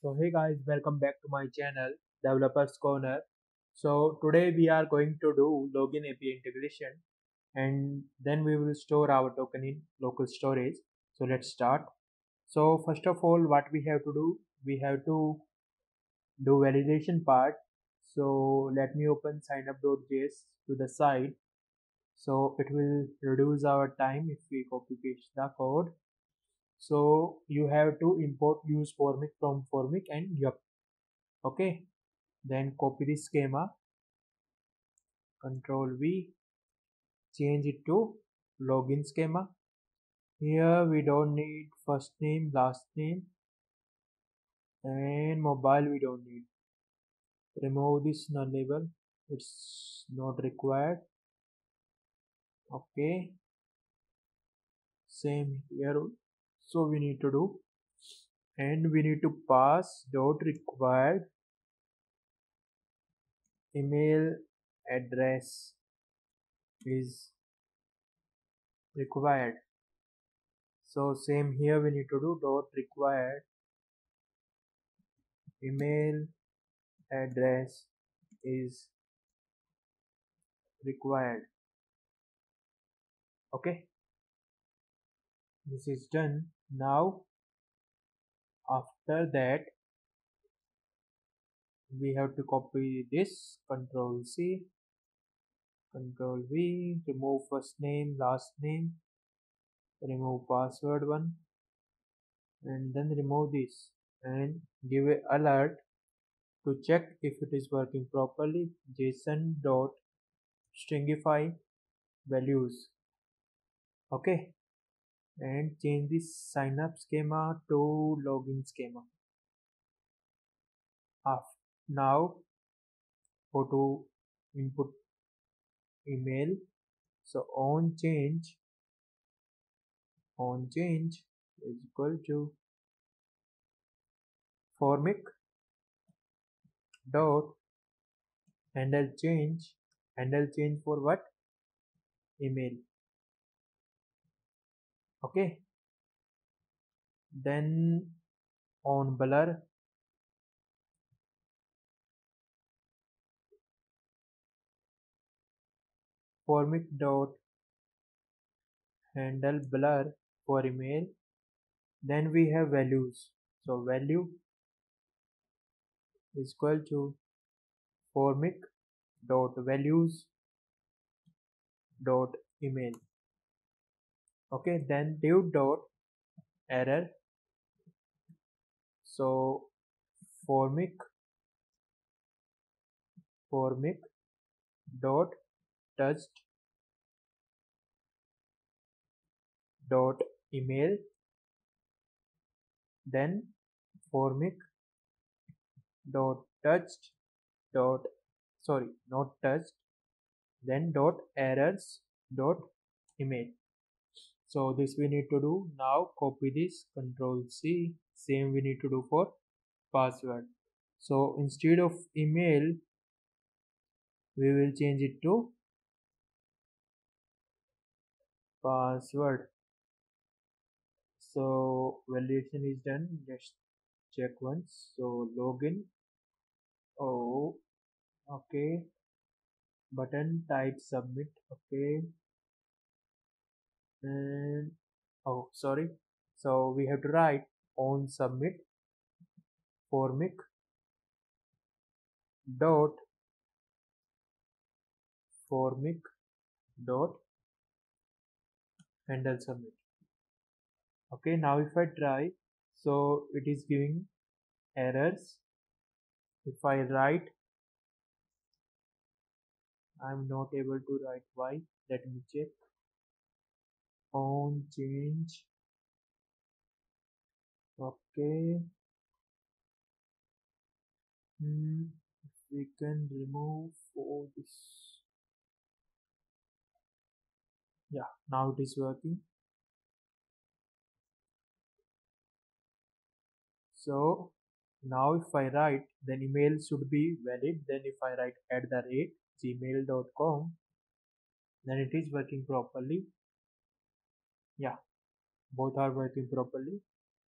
So hey guys, welcome back to my channel Developers Corner. So today we are going to do login API integration, and then we will store our token in local storage. So let's start. So first of all, what we have to do, we have to do validation part. So let me open signup.js to the side. So it will reduce our time if we copy paste the code. So you have to import use formic from formic and yup. Okay, then copy the schema, Ctrl V, change it to login schema. Here we don't need first name, last name, and mobile we don't need. Remove this null label, it's not required. Okay, same here. So we need to do, and we need to pass dot required email address is required. So same here, we need to do dot required email address is required. Okay, this is done. Now after that we have to copy this, Ctrl C, Ctrl V, remove first name, last name, remove password one, and then remove this and give an alert to check if it is working properly. JSON.stringify values. Okay, and change this sign up schema to login schema. Now go to input email. So on change is equal to formic dot handle change. Handle change for what? Email. Okay, then on blur formic dot handle blur for email. Then we have values, so value is equal to formic dot values dot email. Okay, then div dot error, so formic dot touched dot email, then formic dot touched dot, sorry, not touched, then dot errors dot email. So this we need to do. Now copy this, Ctrl C, same we need to do for password. So instead of email we will change it to password. So validation is done, just check once. So login, okay, button, type submit. Okay, and so we have to write on submit formic dot handle submit. Okay, now if I try, so it is giving errors. If I write, I'm not able to write. Why? Let me check. On change, okay, we can remove all this. Yeah, now it is working. So now if I write, then email should be valid. Then if I write @gmail.com, then it is working properly. Yeah, both are working properly.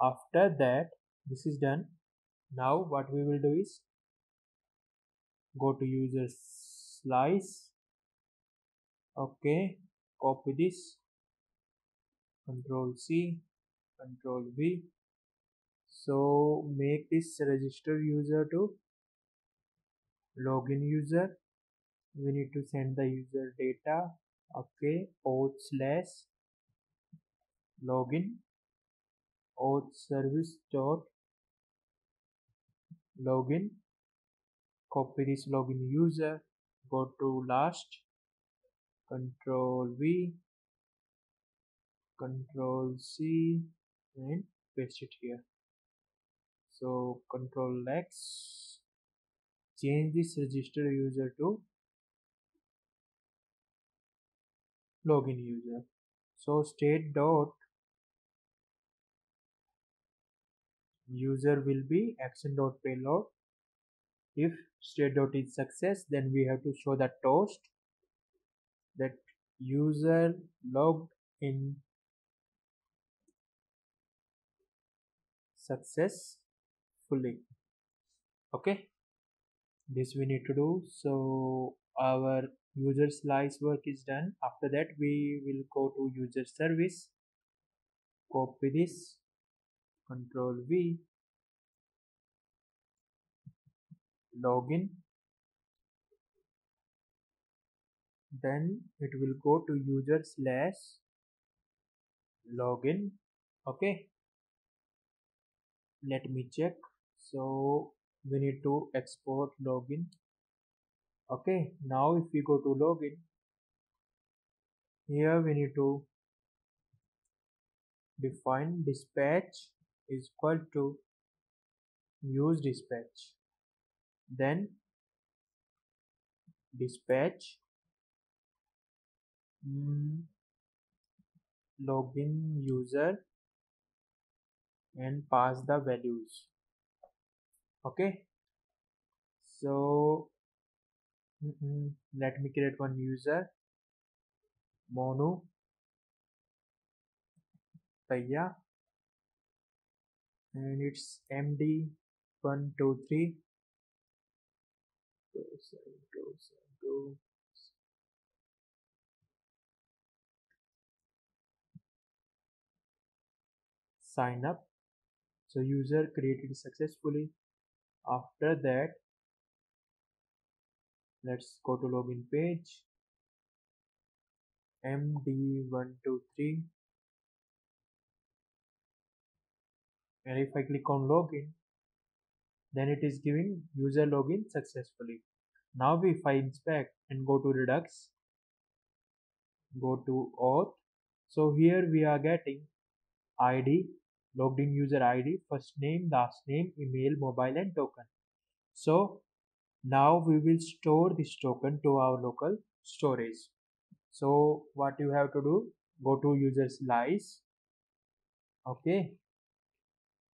After that, this is done. Now what we will do is go to user slice. Okay, copy this, Control C, Control V. So make this register user to login user. We need to send the user data. Okay, auth/login, auth service.login. Copy this login user, go to last, Control V, Control C, and paste it here. So Control X, change this register user to login user. So state dot user will be action dot payload. If state dot is success, then we have to show the toast that user logged in successfully. Okay, this we need to do. So our user slice work is done. After that, we will go to user service, copy this, Control V, login, then it will go to user/login. Okay, let me check. So we need to export login. Okay, now if we go to login, here we need to define dispatch is equal to use dispatch, then dispatch login user and pass the values. Okay, so let me create one user, Monu Taya, and it's MD123. Sign up. So user created successfully. After that, let's go to login page, MD123, and if I click on login, then it is giving user login successfully. Now if I inspect and go to Redux, go to auth, so here we are getting ID, logged in user ID, first name, last name, email, mobile, and token. So now we will store this token to our local storage. So what you have to do, go to user slice. Okay,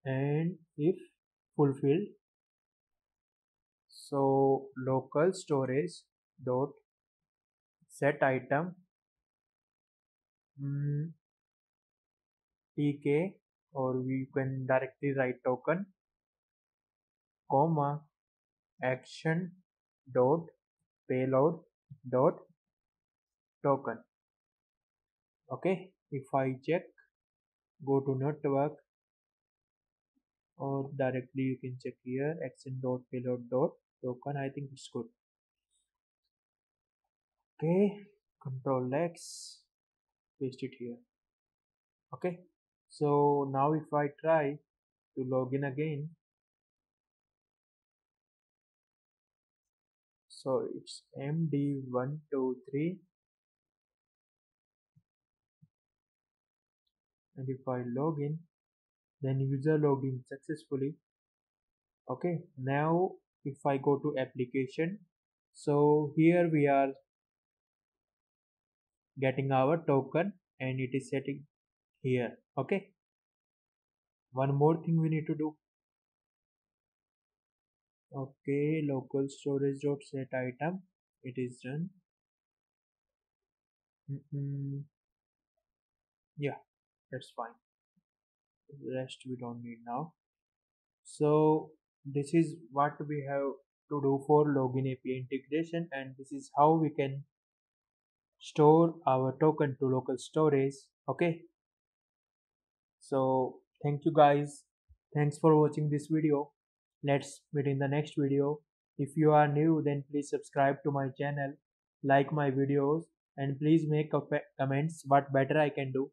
and if fulfilled, so local storage dot set item tk, or we can directly write token, comma action dot payload dot token. Okay, if I check, go to network, or directly you can check here, action dot payload dot token. I think it's good. Okay, Control X, paste it here. Okay, so now if I try to log in again, so it's MD123, and if I log in, then user logged in successfully. Okay, now if I go to application, so here we are getting our token and it is setting here. Okay, one more thing we need to do. Okay, local storage dot set item, it is done. Yeah, that's fine. The rest we don't need now. So this is what we have to do for login API integration, and this is how we can store our token to local storage. Okay, so thank you guys, thanks for watching this video. Let's meet in the next video. If you are new, then please subscribe to my channel, like my videos, and please make comments what better I can do.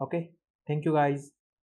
Okay, thank you guys,